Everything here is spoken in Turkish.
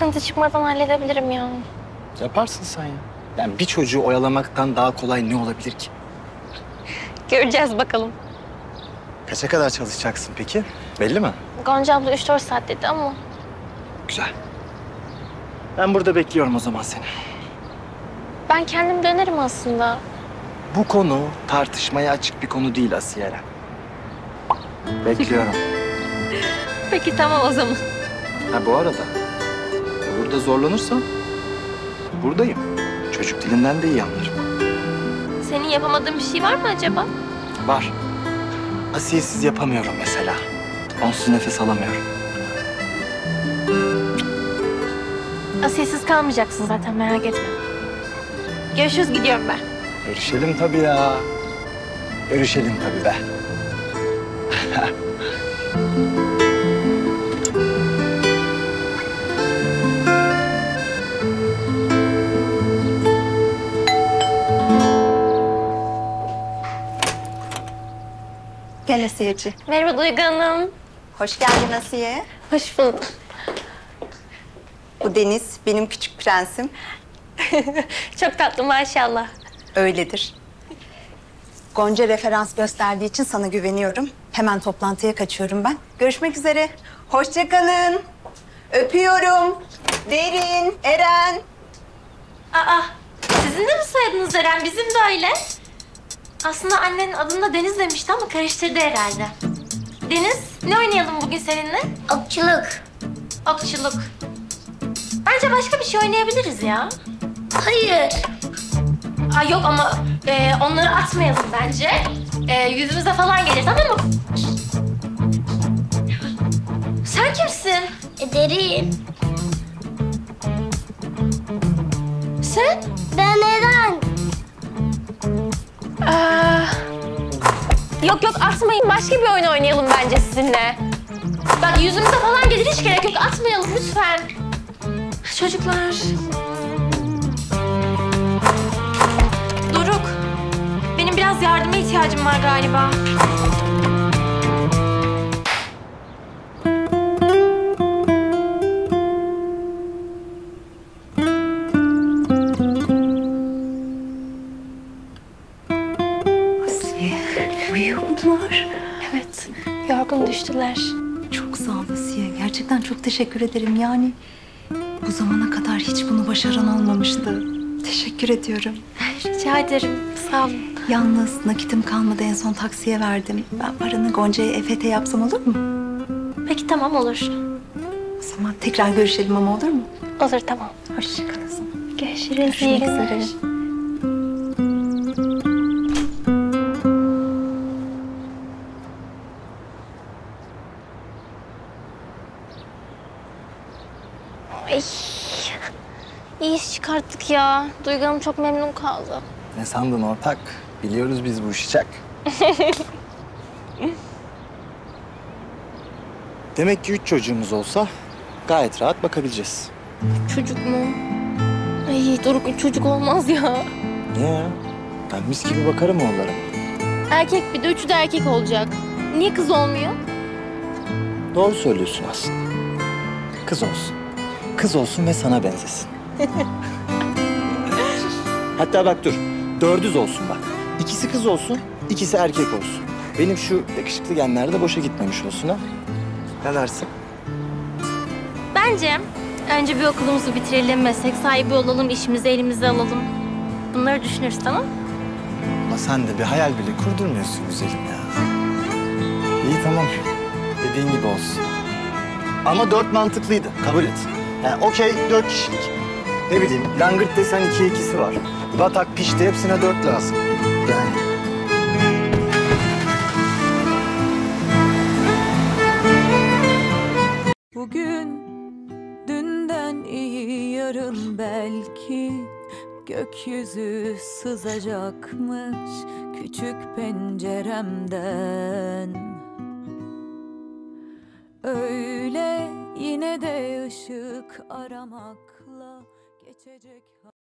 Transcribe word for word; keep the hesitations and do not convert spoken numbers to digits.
sıkıntı çıkmadan halledebilirim ya. Yaparsın sen ya. Yani bir çocuğu oyalamaktan daha kolay ne olabilir ki? Göreceğiz bakalım. Kaça kadar çalışacaksın peki? Belli mi? Gonca abla üç dört saat dedi ama. Güzel. Ben burada bekliyorum o zaman seni. Ben kendim dönerim aslında. Bu konu tartışmaya açık bir konu değil Asiye Eren. Bekliyorum. Peki tamam o zaman. Ha bu arada burada zorlanırsan buradayım. Çocuk dilinden de iyi anlarım. Senin yapamadığın bir şey var mı acaba? Var. Asiyesiz yapamıyorum mesela. Onsuz nefes alamıyorum. Asiyesiz kalmayacaksın zaten merak etme. Görüşürüz gidiyorum ben. Görüşelim tabii ya. Görüşelim tabii be. Gel Asiye'ci. Merhaba Duygu Hanım. Hoş geldin Asiye. Hoş bulduk. Bu Deniz, benim küçük prensim. Çok tatlı maşallah. Öyledir. Gonca referans gösterdiği için sana güveniyorum. Hemen toplantıya kaçıyorum ben. Görüşmek üzere. Hoşça kalın. Öpüyorum. Derin, Eren. Aa, sizin de mi soyadınız Eren? Bizim de öyle. Aslında annenin adını da Deniz demişti ama karıştırdı herhalde. Deniz, ne oynayalım bugün seninle? Okçuluk. Okçuluk. Bence başka bir şey oynayabiliriz ya. Hayır. Aa, yok ama e, onları atmayalım bence. E, yüzümüze falan gelir tamam mı? Sen kimsin? E, Derin. Sen? Ben Eren. Aa, yok yok atmayın. Başka bir oyun oynayalım bence sizinle. Bak yüzümüze falan gelir hiç gerek yok. Atmayalım lütfen. Çocuklar. Doruk. Benim biraz yardıma ihtiyacım var galiba. Düştüler. Çok sağ ol Asiye. Gerçekten çok teşekkür ederim. Yani bu zamana kadar hiç bunu başaran olmamıştı. Teşekkür ediyorum. Rica ederim. Sağ olun. Yalnız nakitim kalmadı. En son taksiye verdim. Ben paranı Gonca'ya E F T yapsam olur mu? Peki tamam olur. O zaman tekrar görüşelim ama olur mu? Olur tamam. Hoşçakalın. Görüşürüz. Görüşmek üzere. İyi iş çıkarttık ya. Duygu Hanım çok memnun kaldı. Ne sandın ortak? Biliyoruz biz bu işi çak. Demek ki üç çocuğumuz olsa gayet rahat bakabileceğiz. Çocuk mu? Ay Doruk üç çocuk olmaz ya. Niye ya? Ben mis gibi bakarım onlara. Erkek bir de üçü de erkek olacak. Niye kız olmuyor? Doğru söylüyorsun aslında. Kız olsun. Kız olsun ve sana benzesin. Hatta bak dur, dördüz olsun bak. İkisi kız olsun, ikisi erkek olsun. Benim şu yakışıklı genler de boşa gitmemiş olsun ha. Ne dersin? Bence önce bir okulumuzu bitirelim, meslek sahibi olalım, işimizi elimize alalım. Bunları düşünürüz tamam mı? Ama sen de bir hayal bile kurdurmuyorsun güzelim ya. İyi tamam, dediğin gibi olsun. Ama dört mantıklıydı, kabul et. Yani okey, dört kişilik. Ne bileyim, langırt desen iki ikisi var. Batak, pişti, hepsine dört lazım. Yani. Bugün, dünden iyi yarın belki. Gökyüzü sızacakmış küçük penceremden. Öyle yine de ışık aramakla geçecek.